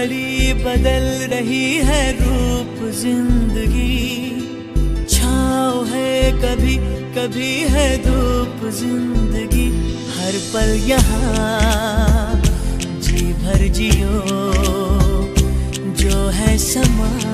घड़ी बदल रही है रूप जिंदगी, छाँव है कभी कभी है धूप जिंदगी। हर पल यहाँ जी भर जियो जो है समा